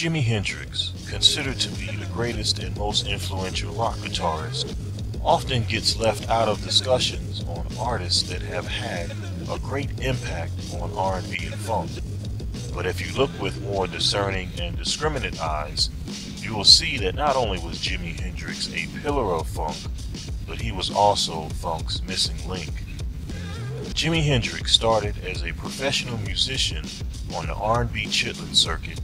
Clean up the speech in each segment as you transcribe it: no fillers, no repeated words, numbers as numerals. Jimi Hendrix, considered to be the greatest and most influential rock guitarist, often gets left out of discussions on artists that have had a great impact on R&B and funk. But if you look with more discerning and discriminant eyes, you will see that not only was Jimi Hendrix a pillar of funk, but he was also funk's missing link. Jimi Hendrix started as a professional musician on the R&B Chitlin circuit,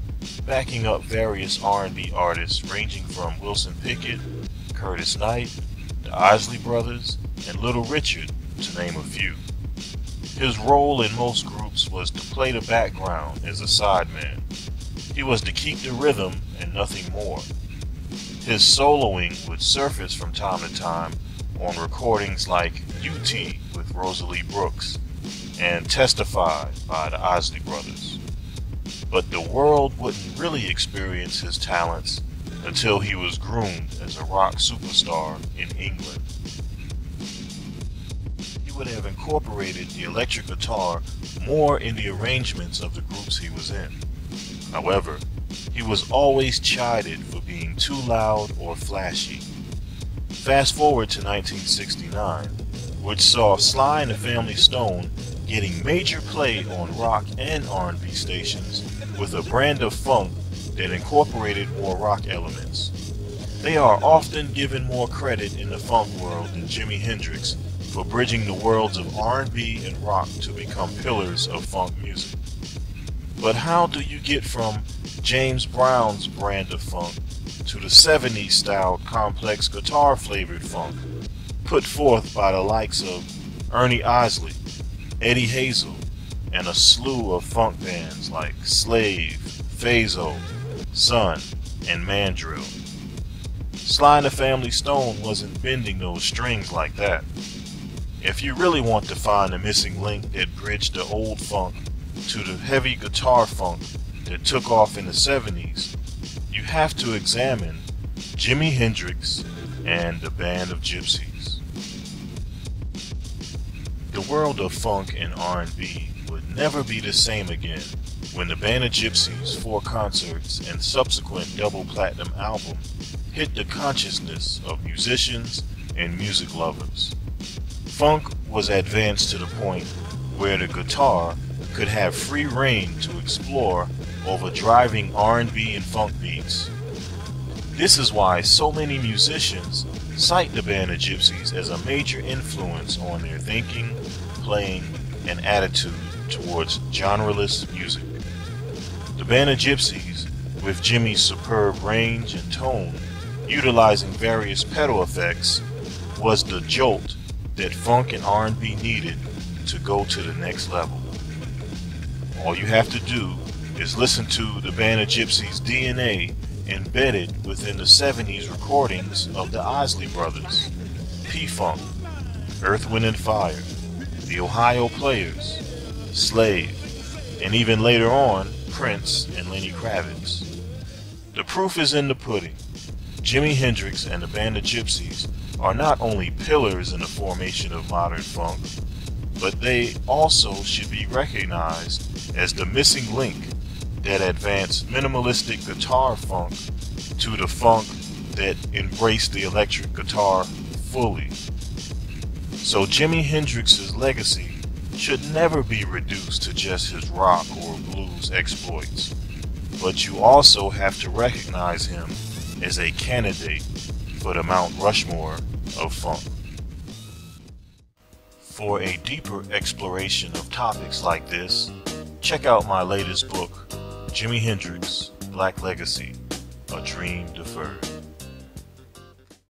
backing up various R&B artists ranging from Wilson Pickett, Curtis Knight, the Isley Brothers, and Little Richard, to name a few. His role in most groups was to play the background as a sideman. He was to keep the rhythm and nothing more. His soloing would surface from time to time on recordings like UT with Rosalie Brooks and Testify by the Isley Brothers. But the world wouldn't really experience his talents until he was groomed as a rock superstar in England. He would have incorporated the electric guitar more in the arrangements of the groups he was in. However, he was always chided for being too loud or flashy. Fast forward to 1969, which saw Sly and the Family Stone getting major play on rock and R&B stations with a brand of funk that incorporated more rock elements. They are often given more credit in the funk world than Jimi Hendrix for bridging the worlds of R&B and rock to become pillars of funk music. But how do you get from James Brown's brand of funk to the 70s style complex guitar flavored funk put forth by the likes of Ernie Isley, Eddie Hazel, and a slew of funk bands like Slave, Fazo, Sun, and Mandrill? Sly and the Family Stone wasn't bending those strings like that. If you really want to find the missing link that bridged the old funk to the heavy guitar funk that took off in the 70s, you have to examine Jimi Hendrix and the Band of Gypsys. The world of funk and R&B would never be the same again when the Band of Gypsys' 4 concerts and subsequent double-platinum album hit the consciousness of musicians and music lovers. Funk was advanced to the point where the guitar could have free reign to explore over driving R&B and funk beats. This is why so many musicians cite the Band of Gypsys as a major influence on their thinking, playing, and attitude towards genreless music. The Band of Gypsys, with Jimi's superb range and tone, utilizing various pedal effects, was the jolt that funk and R&B needed to go to the next level. All you have to do is listen to the Band of Gypsys' DNA embedded within the 70s recordings of the Isley Brothers, P-Funk, Earth, Wind and Fire, the Ohio Players, Slave, and even later on, Prince and Lenny Kravitz. The proof is in the pudding. Jimi Hendrix and the Band of Gypsys are not only pillars in the formation of modern funk, but they also should be recognized as the missing link that advanced minimalistic guitar funk to the funk that embraced the electric guitar fully. So Jimi Hendrix's legacy should never be reduced to just his rock or blues exploits, but you also have to recognize him as a candidate for the Mount Rushmore of funk. For a deeper exploration of topics like this, check out my latest book, Jimi Hendrix, Black Legacy, A Dream Deferred.